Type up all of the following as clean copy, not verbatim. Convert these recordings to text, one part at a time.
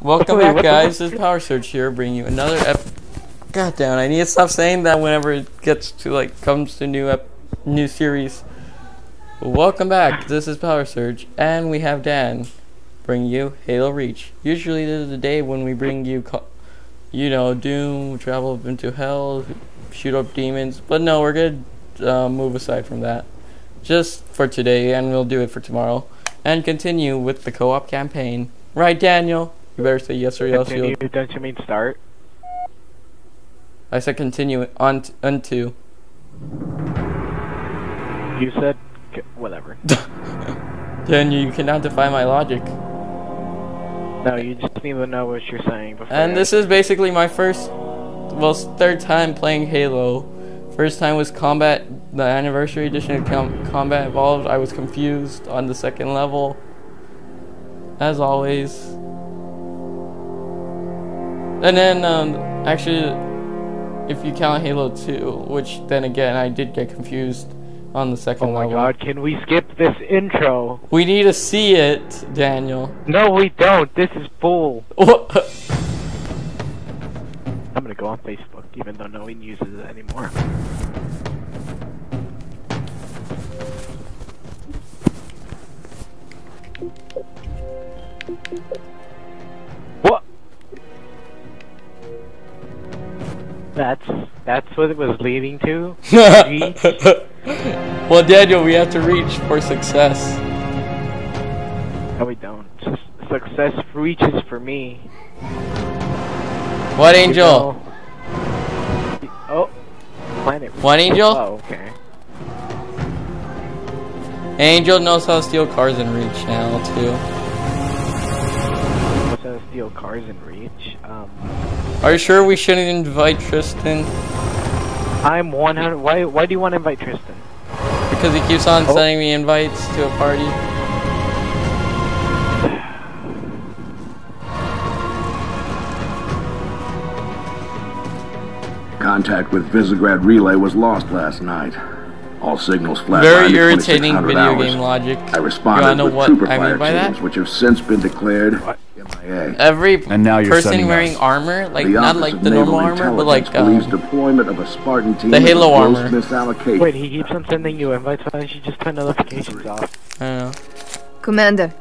Welcome back, guys. This is Power Surge here, bringing you another God damn, I need to stop saying that whenever it gets to, like, comes to new series. Welcome back. This is Power Surge, and we have Dan bring you Halo Reach. Usually this is the day when we bring you, you know, Doom, travel into hell, shoot up demons. But no, we're going to move aside from that. Just for today, and we'll do it for tomorrow. And continue with the co-op campaign. Right, Daniel? You better say yes or else you'll... Don't you mean start? I said continue on unto. You said... whatever. Daniel, you cannot defy my logic. No, you just need to know what you're saying before. And this is basically my first... well, third time playing Halo. First time was Combat... the Anniversary Edition of Combat Evolved. I was confused on the second level. As always... and then, actually, if you count Halo 2, which then again, I did get confused on the second level. Oh my god, can we skip this intro? We need to see it, Daniel. No, we don't. This is bull. I'm gonna go on Facebook, even though no one uses it anymore. What? That's what it was leading to? Well, Daniel, we have to reach for success. No, we don't. Success reaches for me. What angel? You know. Oh. Planet. One angel? Oh, okay. Angel knows how to steal cars in Reach now, too. Knows how to steal cars in Reach? Are you sure we shouldn't invite Tristan? I'm 100. Why do you want to invite Tristan? Because he keeps on sending me invites to a party. Contact with Visegrad relay was lost last night. All signals flatlined. Very irritating video game logic. I responded with trooper fire teams, which have since been declared. Every person wearing armor, like not like the normal armor, but like deployment of a Spartan team, the Halo armor. Wait, he keeps on sending you invites. Why don't you just turn notifications off? I don't know. Commander.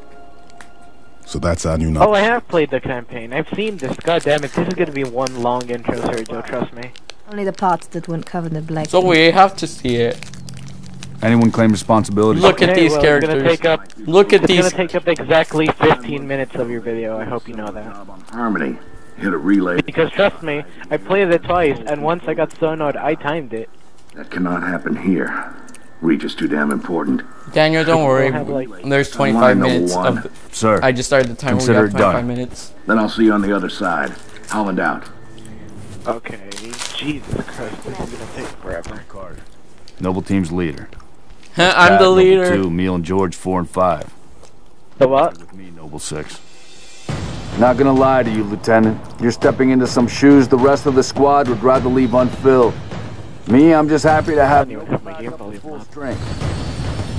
So that's our new number. Oh, I have played the campaign. I've seen this. God damn it, this is gonna be one long intro, Sergio. Trust me. Only the parts that won't cover the black. So we have to see it. Anyone claim responsibility? Look at these characters. It's gonna take up exactly 15 minutes of your video. I hope you know that. Harmony, hit a relay. Because trust me, I played it twice, and once I got so annoyed, I timed it. That cannot happen here. Reach is too damn important. Daniel, don't worry. There's 25 minutes. Sir, I just started the timer. We got 25 minutes. Then I'll see you on the other side. Holland out. Okay. Jesus Christ, this is gonna take forever. Noble Team's leader. I'm the leader. Noble 2, Meal and George 4 and 5. The what? With me, Noble 6. Not gonna lie to you, Lieutenant. You're stepping into some shoes the rest of the squad would rather leave unfilled. Me, I'm just happy to have you.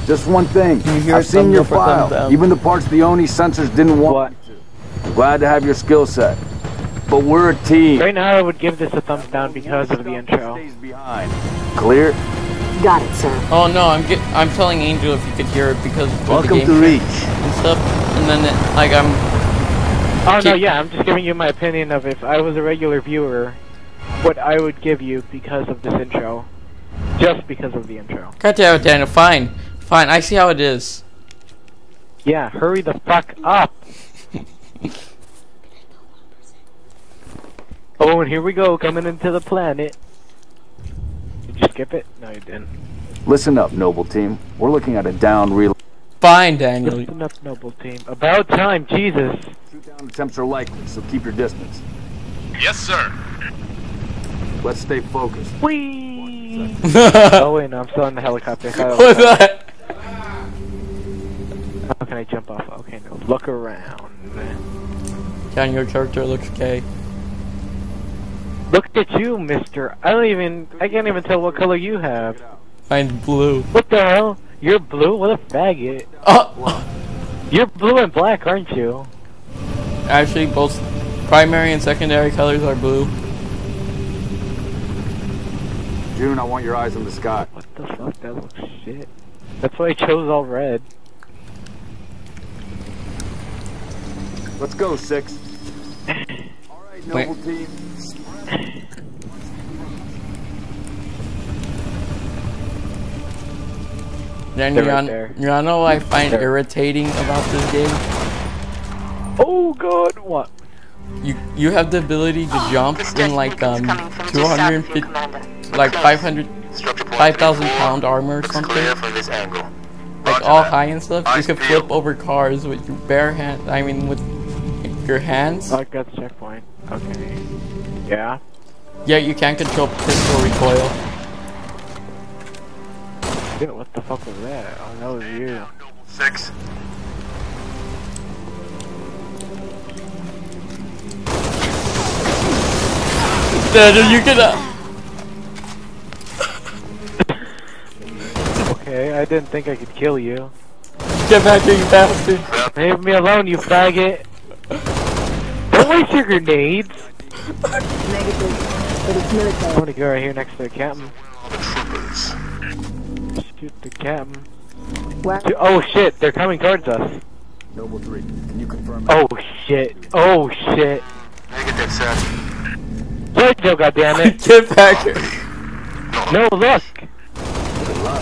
Just one thing. I've seen your file. Even the parts the ONI sensors didn't want. I'm glad to have your skill set. But we're a team. Right now, I would give this a thumbs down because of the intro. Clear. Got it, sir. Oh no, I'm telling Angel if you could hear it because of welcome the game to Reach and stuff, and then it, like I'm. Oh no, yeah, I'm just giving you my opinion of if I was a regular viewer, what I would give you because of this intro, just because of the intro. God damn it, Daniel. Fine. I see how it is. Yeah, hurry the fuck up. Oh, and here we go, coming into the planet. Did you skip it? No, you didn't. Listen up, Noble Team. We're looking at a down relay. Fine, Daniel. Listen up, Noble Team. About time, Jesus. Two down attempts are likely, so keep your distance. Yes, sir. Let's stay focused. Whee! Oh, wait, no, I'm still in the helicopter. What's that? How can I jump off? Okay, no. Look around. Daniel, your character looks okay. Look at you, mister. I can't even tell what color you have. I'm blue. What the hell? You're blue? What a faggot. You're blue and black, aren't you? Actually, both primary and secondary colors are blue. June, I want your eyes on the sky. What the fuck? That looks shit. That's why I chose all red. Let's go, Six. Alright, Noble Team. Then you know what I find irritating about this game? Oh god, what? You have the ability to jump in like 250, like 5,000 pound armor or something. Like all high and stuff. You can flip over cars with your bare hand. I mean with your hands. Oh, I got the checkpoint. Okay. Yeah. Yeah, you can't control pistol recoil. Dude, what the fuck was that? Oh, that was you. Six. Dude, you can. Okay, I didn't think I could kill you. Get back here, you bastard! Leave me alone, you faggot! Don't waste your grenades! I'm gonna go right here next to the captain. Shoot the captain. Oh shit, they're coming towards us. Noble 3, can you confirm? Oh shit, oh shit. Negative, sir. Jojo, goddammit. Get back here. No, look!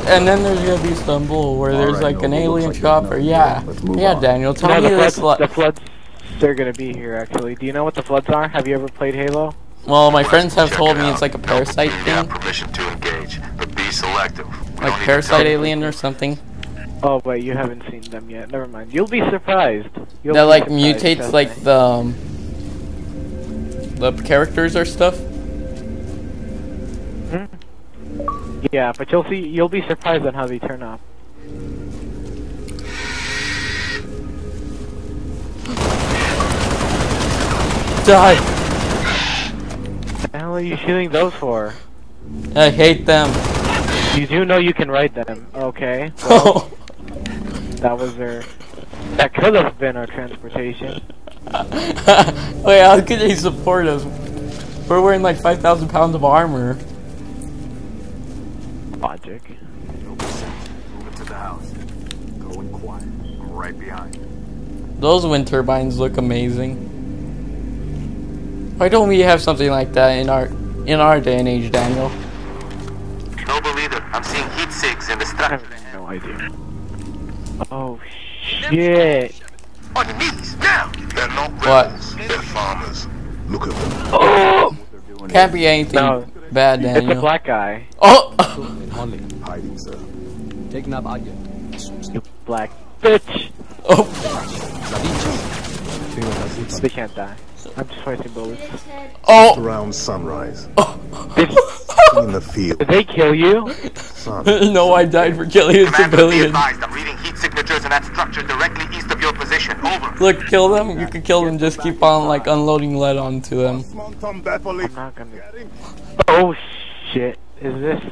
And then there's gonna be Istanbul where there's like an alien chopper. Yeah, yeah, Daniel, tell me this. The floods, they're gonna be here actually. Do you know what the floods are? Have you ever played Halo? Well, my friends have told me it's like a parasite thing. Permission to engage, but be selective. Like parasite alien or something. Oh, but you haven't seen them yet. Never mind. You'll be surprised. That like mutates like the characters or stuff. Hmm? Yeah, but you'll see. You'll be surprised on how they turn up. Die. What the hell are you shooting those for? I hate them. You do know you can ride them, okay? Well, that was their. That could have been our transportation. Wait, how could they support us? We're wearing like 5,000 pounds of armor. Logic. Move it to the house. Go in quiet. I'm right behind. Those wind turbines look amazing. Why don't we have something like that in our day and age, Daniel? Noble leader, I'm seeing heat sigs in the structure. I have no idea. Oh shit! On your knees now. They're not rebels. They're farmers. Look at them. Oh! Can't be anything bad, Daniel. It's a black guy. Oh! Hiding, sir. Taking up again. You black bitch. Oh! They can't die. I'm just fighting bullets. Oh! Around sunrise. Oh! In the field. Did they kill you? No, I died for killing a civilian. I'm reading heat signatures in that structure directly east of your position. Over. Look, kill them. You can kill them. Just keep on like unloading lead onto them. I'm not gonna. Oh shit! Is this?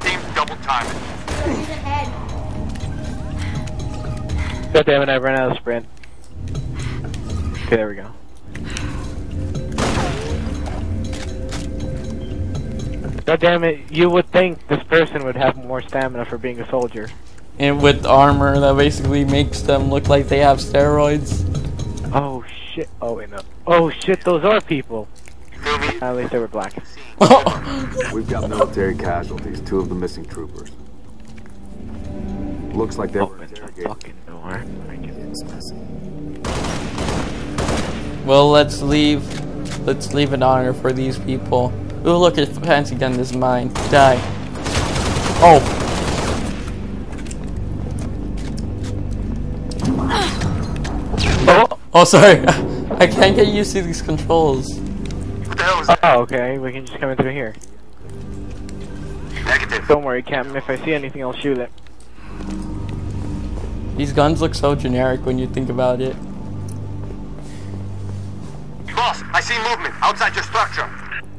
Team double timing. God damn it! I ran out of sprint. Okay, there we go. God damn it, you would think this person would have more stamina for being a soldier. And with armor that basically makes them look like they have steroids. Oh shit, oh wait, no. Oh shit, those are people. At least they were black. We've got military casualties, two of the missing troopers. Looks like they were interrogated. Open the fucking door. I get it. Well, let's leave. Let's leave an honor for these people. Ooh, look at fancy gun. This is mine. Die. Oh. Oh. Oh, sorry. I can't get used to these controls. What the hell was that? Oh, okay. We can just come in through here. Negative. Don't worry, Captain. If I see anything, I'll shoot it. These guns look so generic when you think about it. Boss, I see movement outside your structure.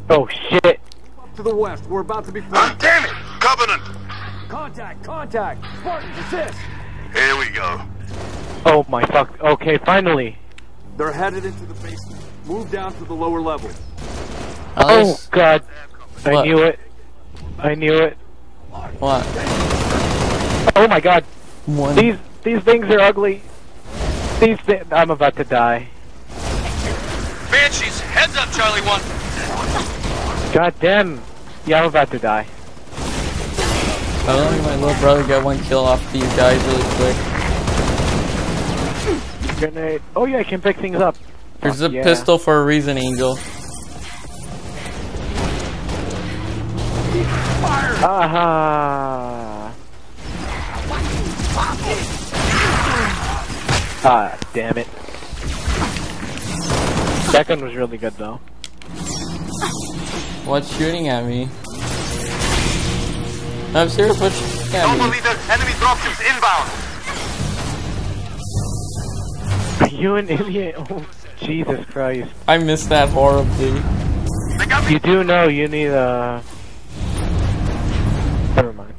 Oh shit! Up to the west, we're about to be flanked. Damn it! Covenant! Contact! Contact! Spartans, assist! Here we go. Oh my fuck, okay, finally! They're headed into the basement. Move down to the lower level. Oh, God. What? I knew it. I knew it. What? Oh, my God. One. These things are ugly. These things... I'm about to die. Banshees, heads up, Charlie 1. God damn. Yeah, I'm about to die. I don't think my little brother got one kill off these guys really quick. Grenade. Oh yeah, I can pick things up. There's a pistol for a reason, Angel. Aha! Ah, damn it. That gun was really good though. What's shooting at me? I'm serious, what's shooting at me? Noble leader, enemy dropships inbound! Are you an idiot? Oh, Jesus Christ. I missed that horribly. You do know you need a... Never mind.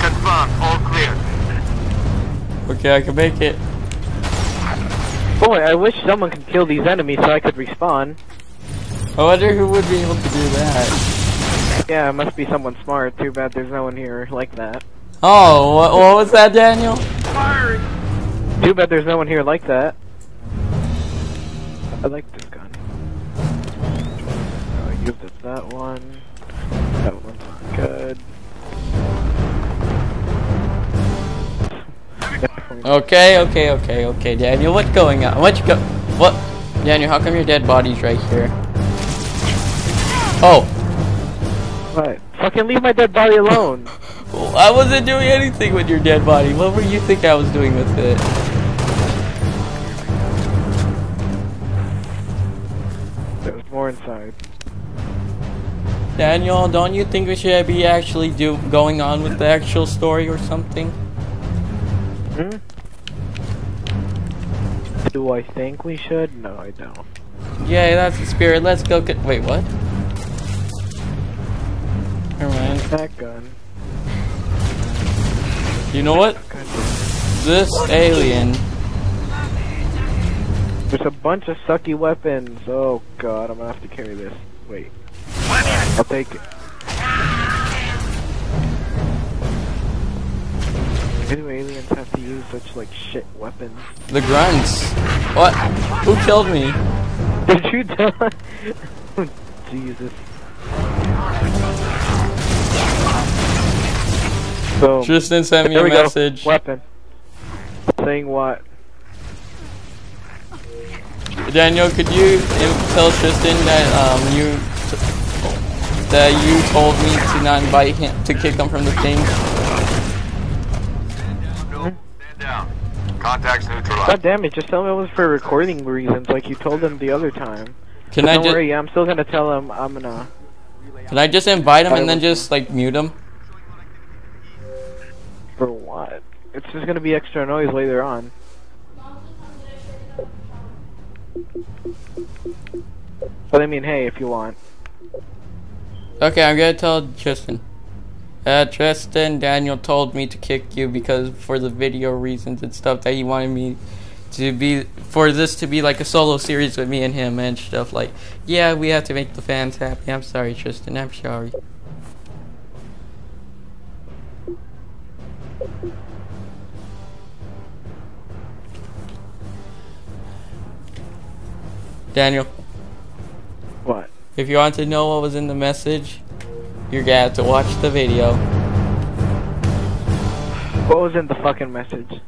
Confirm, all clear. Okay, I can make it. Boy, I wish someone could kill these enemies so I could respawn. I wonder who would be able to do that. Yeah, it must be someone smart. Too bad there's no one here like that. Oh, what was that, Daniel? Fire. Too bad there's no one here like that. I like this gun. I used it, that one. That one's not good. Okay, Daniel, what's going on? What? Daniel, how come your dead body's right here? Oh. What? Fucking leave my dead body alone. Well, I wasn't doing anything with your dead body. What were you think I was doing with it? There's more inside. Daniel, don't you think we should be actually going on with the actual story or something? Hmm? Do I think we should? No, I don't. Yeah, that's the spirit. Let's go. Wait, what? Never mind. That gun. You know what? This alien. There's a bunch of sucky weapons. Oh God, I'm gonna have to carry this. Wait. I'll take it. Why do aliens have to use such, like, shit weapons? The grunts! What? Who killed me? Did you die? Oh, Jesus. Boom. Tristan sent me a message. Go. Weapon. Saying what? Daniel, could you tell Tristan that, you told me to not invite him, to kick him from the thing? Contacts neutralized. God damn it, just tell him it was for recording reasons, like you told him the other time. Don't worry, I'm still gonna tell him, Can I just invite him and then just, like, mute him? For what? It's just gonna be extra noise later on. But I mean, hey, if you want. Okay, I'm gonna tell Tristan. Tristan, Daniel told me to kick you because for the video reasons and stuff that he wanted me to be, for this to be like a solo series with me and him and stuff like, yeah, we have to make the fans happy. I'm sorry, Tristan, I'm sorry. Daniel. What? If you want to know what was in the message, you're gonna have to watch the video. What was in the fucking message?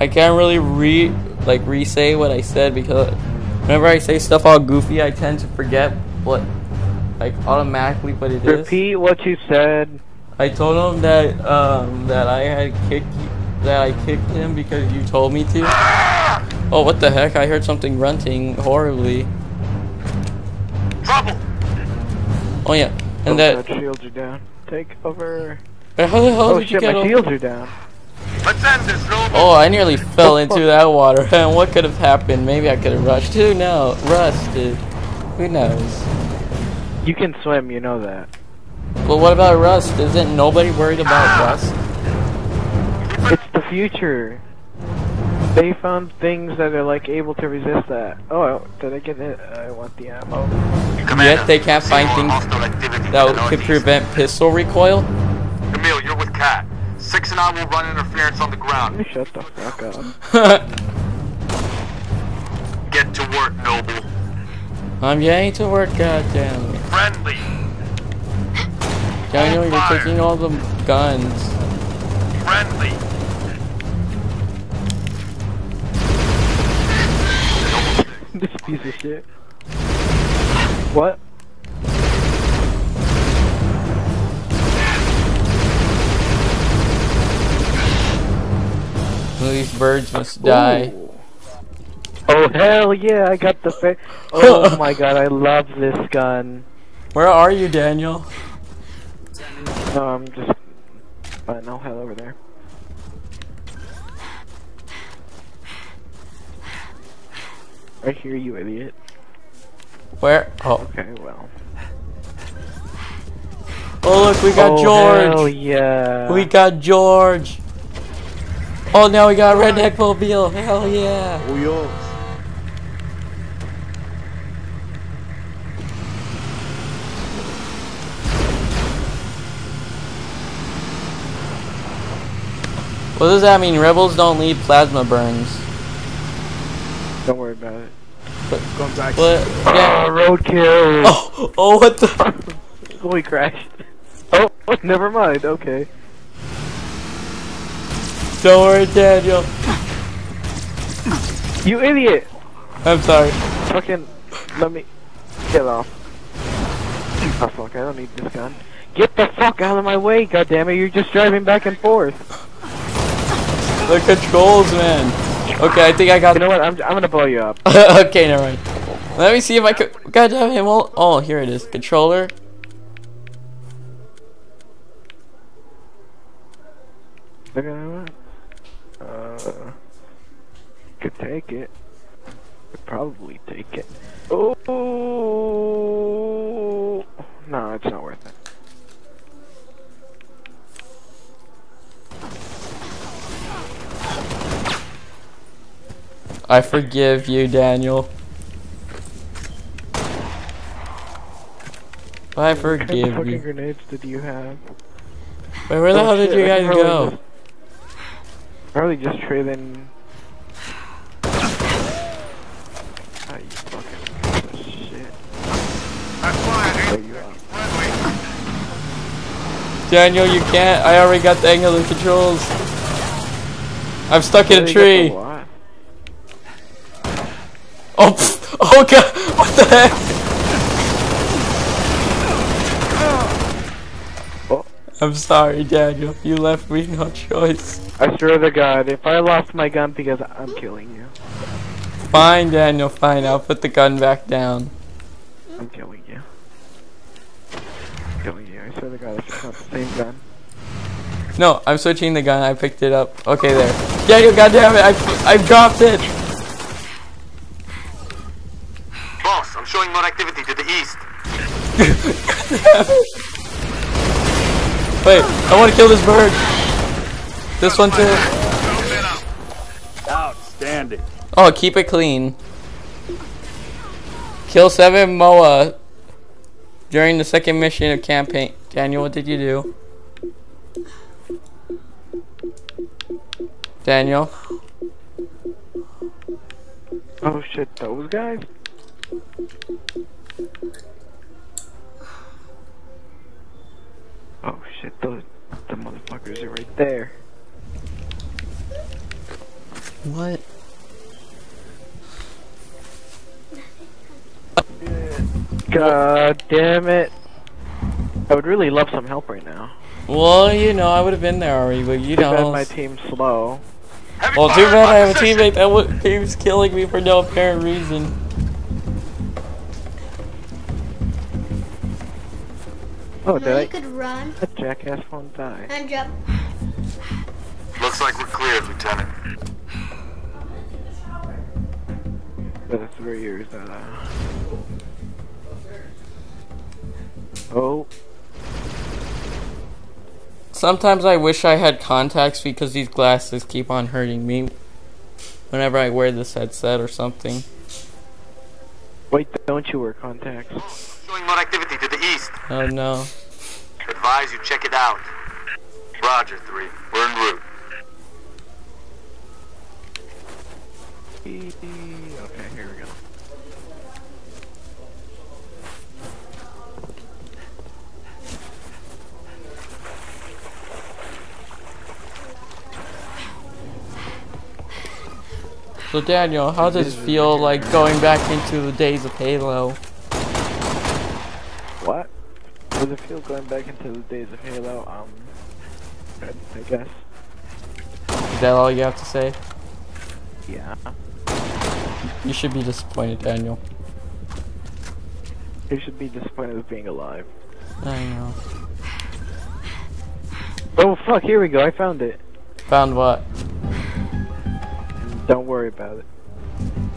I can't really re-say what I said because whenever I say stuff all goofy, I tend to forget what, like, automatically what it is. Repeat what you said. I told him that I kicked him because you told me to. Oh, what the heck? I heard something grunting horribly. Trouble. Oh yeah. And that shields are down. Take over. How the hell did you get over? Oh shit, my shields are down. Oh, I nearly fell into that water. And what could have happened? Maybe I could have rushed. Who knows? Rusted. Who knows? You can swim, you know that. Well, what about rust? Isn't nobody worried about rust? It's future. They found things that are like able to resist that. Oh, did I get it? I want the ammo. Yet they can't find things that could prevent pistol recoil. Camille, you're with Cat. Six and I will run interference on the ground. You shut the fuck up. Get to work, Noble. I'm getting to work, goddamn. Friendly. Yeah, I know you're taking all the guns. Friendly. This piece of shit. What? These birds must die. Oh hell yeah, I got the fa- Oh my god, I love this gun. Where are you, Daniel? No, I'm just by no hell over there. Right here, you idiot. Where? Oh. Okay, well. Oh look, we got George! Hell yeah. We got George! Oh, now we got redneck mobile! Hell yeah! Oh yo! What does that mean? Rebels don't need plasma burns. Don't worry about it. Contact. What? Yeah. Oh, roadkill! Oh, oh, what the? Oh, he crashed. Oh, never mind. Okay. Don't worry, Daniel. You idiot! I'm sorry. Fucking let me get off. Oh fuck! I don't need this gun. Get the fuck out of my way! God damn it! You're just driving back and forth. The controls, man. Okay, I think I got. You know what? I'm gonna blow you up. Okay, never mind. Let me see if I could. Goddamn him! Oh, here it is. Controller. Could take it. Could probably take it. Oh no, it's not worth it. I forgive you, Daniel. I forgive you. What kind of fucking grenades did you have? Wait, where the hell did you guys go? Probably just trading. Oh, you fucking shit. I'm flying. Daniel, you can't. I already got the angle of controls. I'm stuck in a tree. Oh, pfft. Oh god, what the heck? Oh. I'm sorry, Daniel, you left me no choice. I swear to god, if I lost my gun because I'm killing you. Fine, Daniel, fine, I'll put the gun back down. I'm killing you. I'm killing you, I swear to god, it's not the same gun. No, I'm switching the gun, I picked it up. Okay, there. Daniel, goddammit, I dropped it! I'm showing more activity to the east. Wait, I want to kill this bird. This one too. Outstanding. Oh, keep it clean. Kill 7 MOA during the second mission of campaign. Daniel, what did you do? Daniel. Oh shit, those guys. Oh shit, those the motherfuckers are right there. What? God damn it. I would really love some help right now. Well, you know, I would have been there already, but you know. Too bad my team's slow. Well, too bad I have a teammate that keeps killing me for no apparent reason. Oh, no, you could run. A jackass won't die. And jump. Looks like we're cleared, Lieutenant. That's 3 years. Oh. Sometimes I wish I had contacts because these glasses keep on hurting me whenever I wear this headset or something. Wait, don't you wear contacts? Doing more activity to the east. Oh no. Advise you check it out. Roger, 3. We're en route. Okay, here we go. So Daniel, how does it feel like going back into the days of Halo? What? How does it feel going back into the days of Halo? Good, I guess. Is that all you have to say? Yeah. You should be disappointed, Daniel. You should be disappointed with being alive. I know. Oh fuck, here we go, I found it. Found what? Don't worry about it.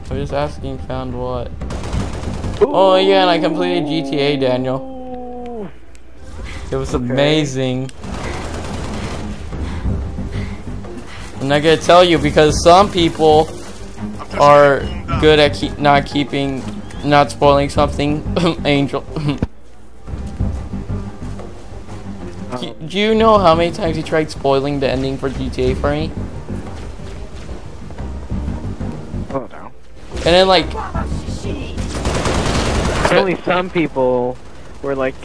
I'm just asking, found what? Ooh. Oh yeah, and I completed GTA, Daniel. It was okay. Amazing. I'm not gonna tell you because some people are good at not spoiling something. Angel. Do you know how many times he tried spoiling the ending for GTA for me? Oh, no. And then, like, only some people were like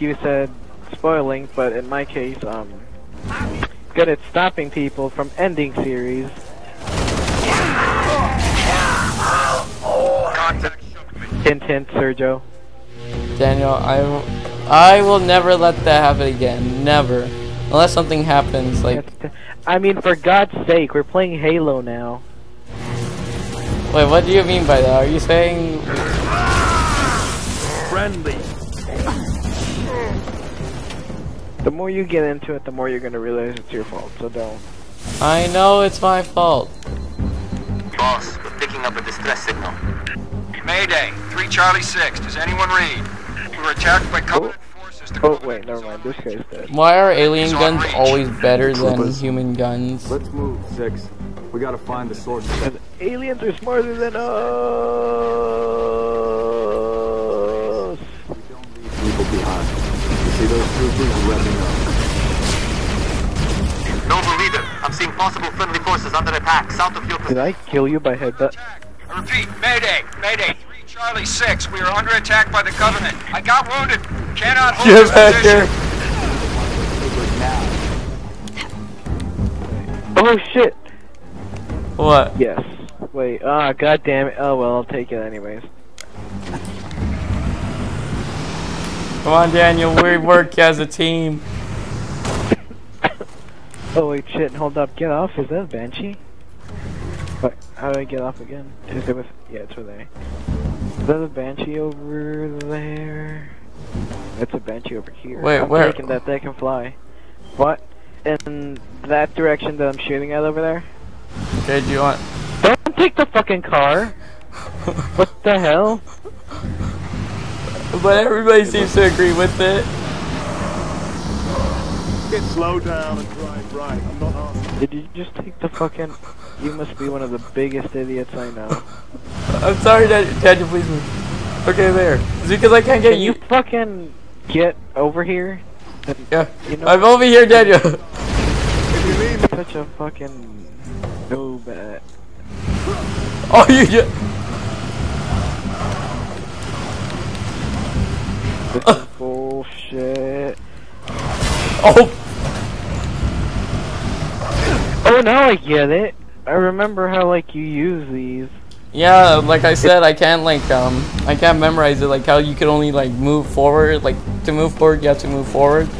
you said, spoiling. But in my case, good at stopping people from ending series. Hint, hint, Sergio. Daniel, I will never let that happen again. Never, unless something happens. Like, I mean, for God's sake, we're playing Halo now. Wait, what do you mean by that? Are you saying... friendly. The more you get into it, the more you're gonna realize it's your fault, so don't. I know it's my fault. Boss, we're picking up a distress signal. Mayday, 3 Charlie 6, does anyone read? We were attacked by Covenant forces to... Oh wait, never mind, this guy's dead. Why are alien guns always better than human guns? Let's move, 6. We gotta find the source. And aliens are smarter than us. We don't leave people behind. You see those troopers wrapping up. Noble leader, I'm seeing possible friendly forces under attack south of your... Did I kill you by headbutt? I repeat, mayday, mayday. 3 Charlie 6. We are under attack by the Covenant. I got wounded. Cannot hold your position. Oh shit. What? Yes. Wait, ah, god damn it. Oh well, I'll take it anyways. Come on, Daniel, we work as a team. Oh wait, shit, hold up, get off, is that a Banshee? What, how do I get off again? Is it with... yeah, it's with A. Is that a Banshee over there? That's a Banshee over here. Wait, I'm where? I'm thinking that they can fly. What? In that direction that I'm shooting at over there? Okay, do you want... Don't take the fucking car! What the hell? But everybody seems to agree with it. Get slow down and drive right, I'm not asking. Did you just take the fucking... You must be one of the biggest idiots I know. I'm sorry, Dad, please move. Okay, there. Is it because I can't get... Can you fucking get over here? Yeah, you know, I'm over here, Daniel. You're such a fucking... No bad. Oh, you just... This is bullshit. Oh! Oh, now I get it. I remember how, like, you use these. Yeah, like I said, I can't, like, I can't memorize it. Like, how you could only, like, move forward. Like, to move forward, you have to move forward.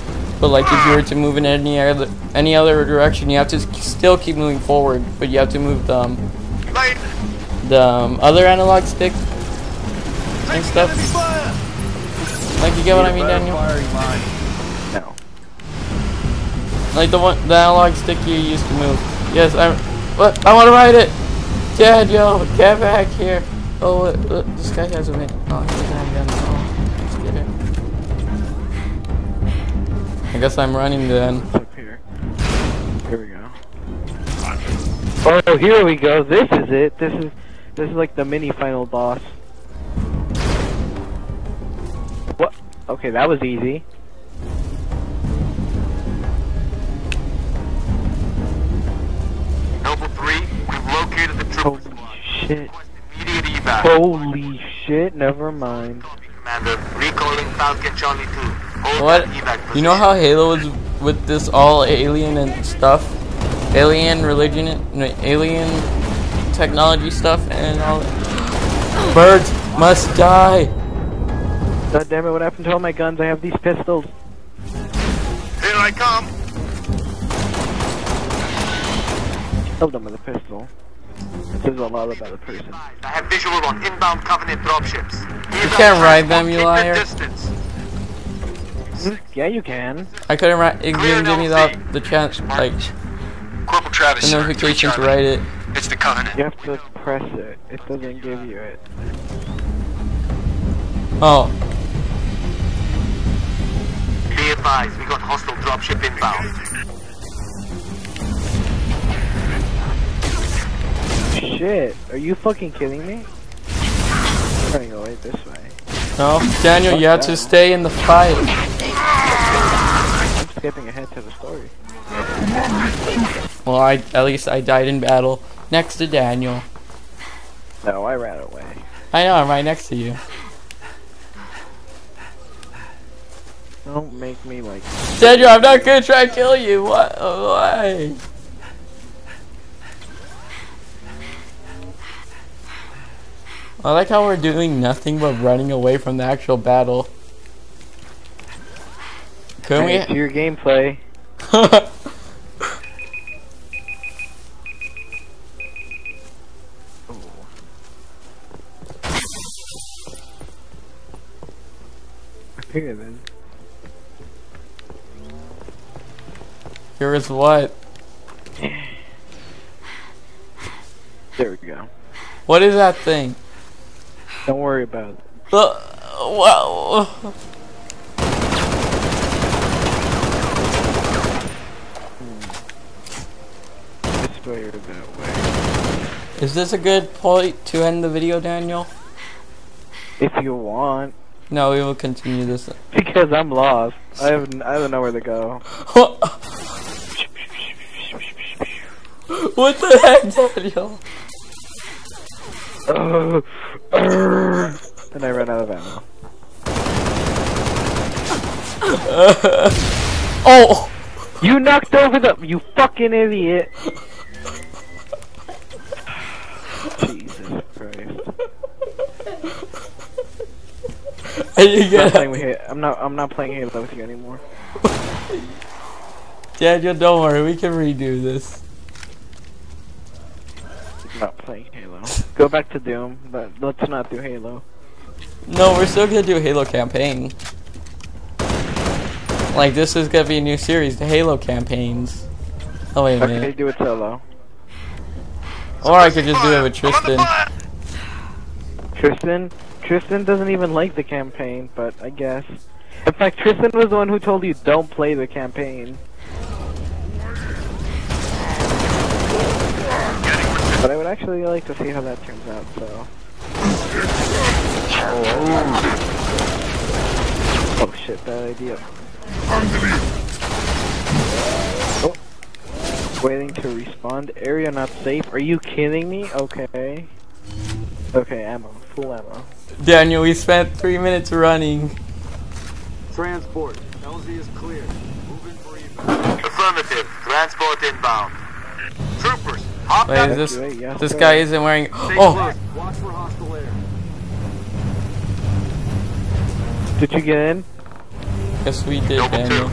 But like if you were to move in any other direction, you have to still keep moving forward, but you have to move the other analog stick and stuff. Like, you get what I mean, Daniel? No. Like the analog stick you used to move. Yes, what? I want to ride it. Dad, yo, get back here. Oh, this guy has a man. Oh, he's not done. Let's get it. I guess I'm running then. Here we go. Oh, here we go. This is it. This is like the mini final boss. What? Okay, that was easy. Noble 3, we've located the trooper squad. Holy shit. Immediate evac. Holy shit, never mind. Commander, recalling Falcon Charlie 2. What? You know how Halo is with this all alien and stuff? Alien religion, no, alien technology stuff and all that. Birds must die! God damn it, what happened to all my guns? I have these pistols. Here I come! Killed them with a pistol. This is a lot about a person. I have visual on inbound Covenant dropships. You can't ride them, you liar. Yeah, you can. I couldn't ride. It didn't give me the chance, like, the notification to ride it. It's the Covenant. You have to press it. It doesn't give you it. Oh. Be advised, we got hostile dropship inbound. Shit, are you fucking kidding me? I'm running away this way. No, Daniel, you have to stay in the fight. I'm skipping ahead to the story. Well, at least I died in battle next to Daniel. No, I ran away. I know, I'm right next to you. Don't make me like... Daniel, I'm not gonna try to kill you. What? Why? I like how we're doing nothing but running away from the actual battle. Couldn't we? To your gameplay. Here then. Here is what? There we go. What is that thing? Don't worry about it. Wow. This way or that way. Is this a good point to end the video, Daniel? If you want. No, we will continue this. Because I'm lost. I don't know where to go. What the heck, Daniel? And I ran out of ammo. Oh! You knocked over the- you fucking idiot! Jesus Christ. I'm not playing Halo with you anymore. Daniel, don't worry, we can redo this. Not playing Halo. Go back to Doom, but let's not do Halo. No, we're still gonna do a Halo campaign. Like, this is gonna be a new series, the Halo campaigns. Oh wait a minute. Okay, do it solo. Or I could just do it with Tristan. Tristan doesn't even like the campaign, but I guess. In fact, Tristan was the one who told you don't play the campaign. But I would actually like to see how that turns out, so... Oh shit, bad idea. Oh. Waiting to respond. Area not safe. Are you kidding me? Okay. Okay, ammo. Full ammo. Daniel, we spent 3 minutes running. Transport. LZ is clear. Moving for evac. Affirmative. Transport inbound. Troopers. Wait, this guy isn't wearing. Oh! Watch for hostile air. Did you get in? Yes, we did, Daniel.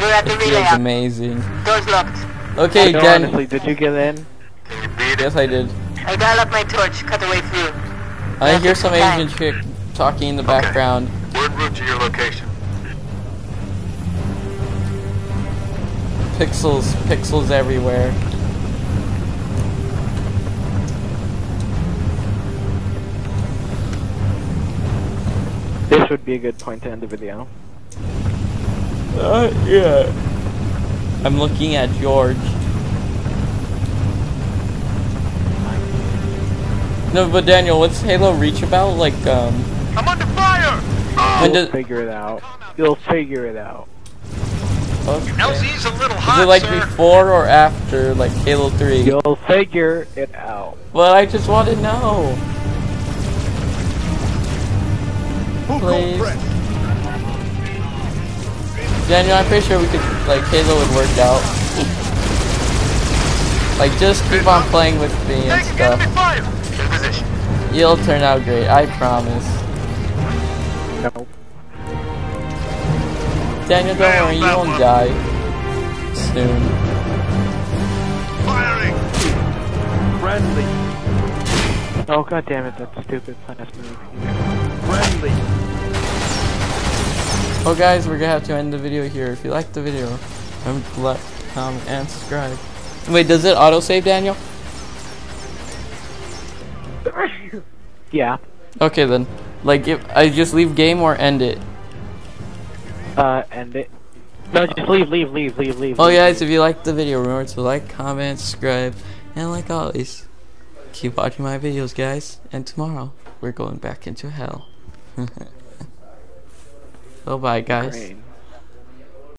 That was amazing. Doors locked. Okay, Dan. Honestly, did you get in? Yes, I did. I got up my torch. Cut the way through. I hear some Asian chick talking in the background. Word route to your location. Pixels, pixels everywhere. This would be a good point to end the video. Not yet. I'm looking at George. No, but Daniel, what's Halo Reach about? Like, I'm under fire! Oh, you'll figure it out. You'll figure it out. Okay. LZ's a little hot, is it like sir. Before or after, like, Halo 3? You'll figure it out. But I just want to know. Please. Daniel, I'm pretty sure we could, like, Halo would work out. Like, just keep on playing with me and stuff. You'll turn out great, I promise. No. Daniel, don't worry, you won't die. Soon. Firing! Friendly! Oh, goddammit, that stupid last move. Friendly! Well, guys, we're gonna have to end the video here. If you liked the video, remember to like, comment, and subscribe. Wait, does it autosave, Daniel? Yeah. Okay then. Like, if I just leave game or end it? End it. No, just leave. Oh, guys, if you liked the video, remember to like, comment, subscribe, and like always, keep watching my videos, guys. And tomorrow, we're going back into hell. Bye-bye, guys. Great.